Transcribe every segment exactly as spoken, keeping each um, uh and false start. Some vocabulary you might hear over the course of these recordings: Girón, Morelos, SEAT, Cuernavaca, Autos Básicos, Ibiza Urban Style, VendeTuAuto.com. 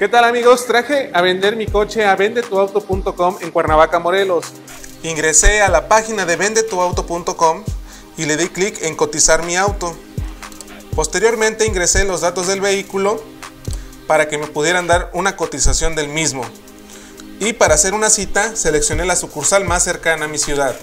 ¿Qué tal, amigos? Traje a vender mi coche a Vende Tu Auto punto com en Cuernavaca, Morelos. Ingresé a la página de Vende Tu Auto punto com y le di clic en cotizar mi auto. Posteriormente ingresé los datos del vehículo para que me pudieran dar una cotización del mismo. Y para hacer una cita seleccioné la sucursal más cercana a mi ciudad.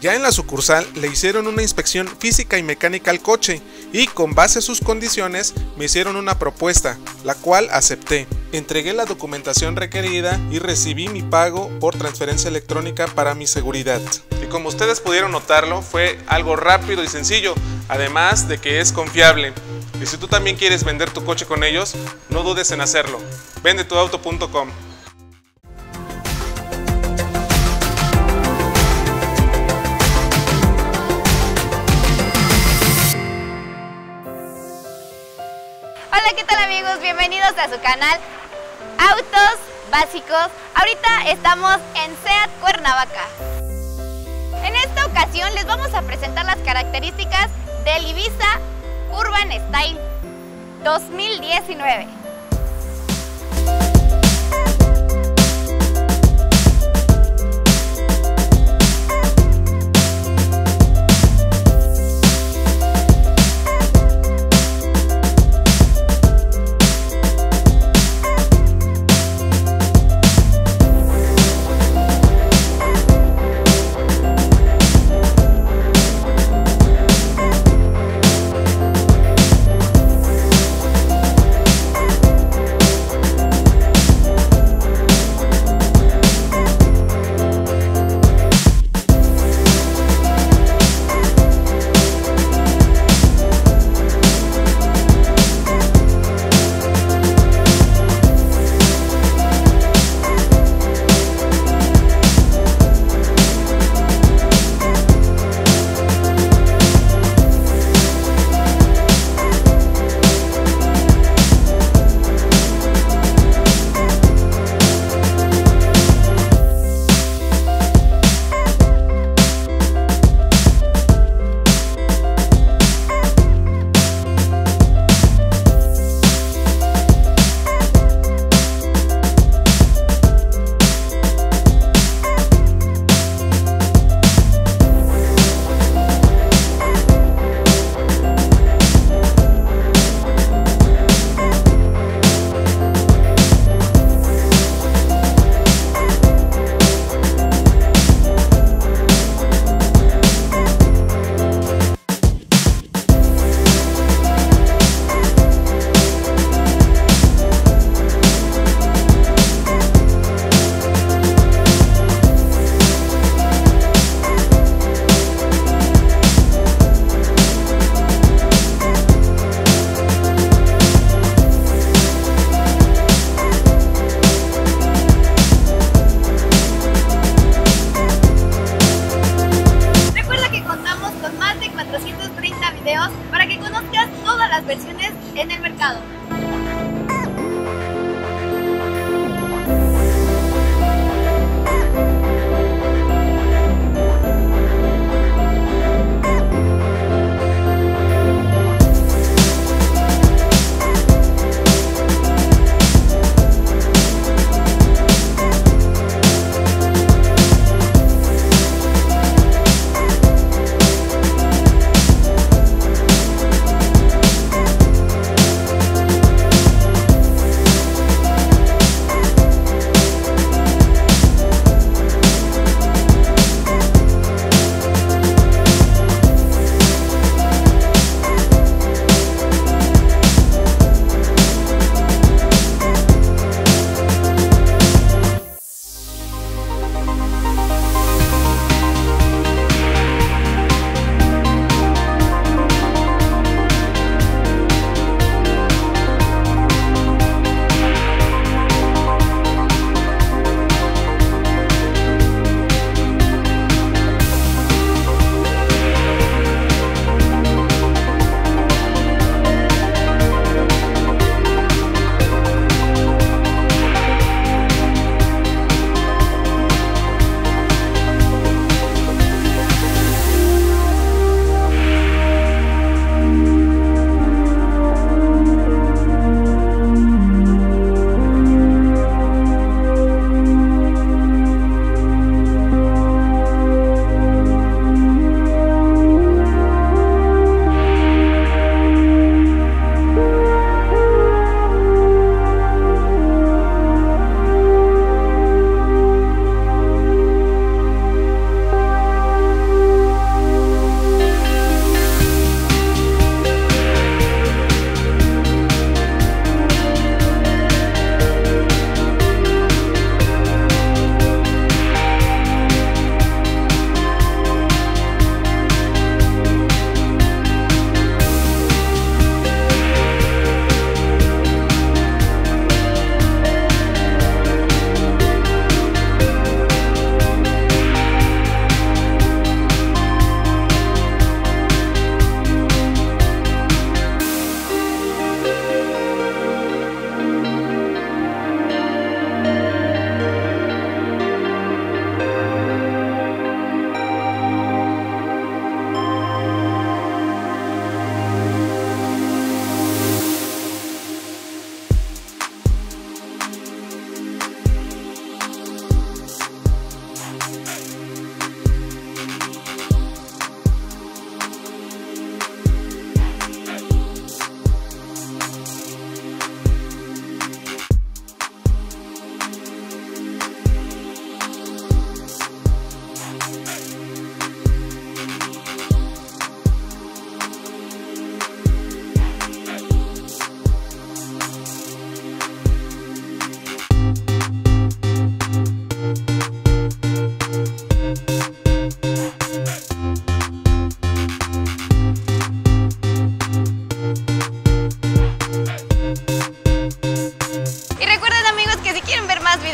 Ya en la sucursal le hicieron una inspección física y mecánica al coche y con base a sus condiciones me hicieron una propuesta, la cual acepté. Entregué la documentación requerida y recibí mi pago por transferencia electrónica para mi seguridad. Y como ustedes pudieron notarlo, fue algo rápido y sencillo, además de que es confiable. Y si tú también quieres vender tu coche con ellos, no dudes en hacerlo. Vende Tu Auto punto com. Hola, ¿qué tal, amigos? Bienvenidos a su canal Autos Básicos. Ahorita estamos en SEAT Cuernavaca. En esta ocasión les vamos a presentar las características del Ibiza Urban Style dos mil diecinueve.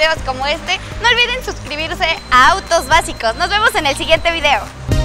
videos como este, no olviden suscribirse a Autos Básicos. Nos vemos en el siguiente video.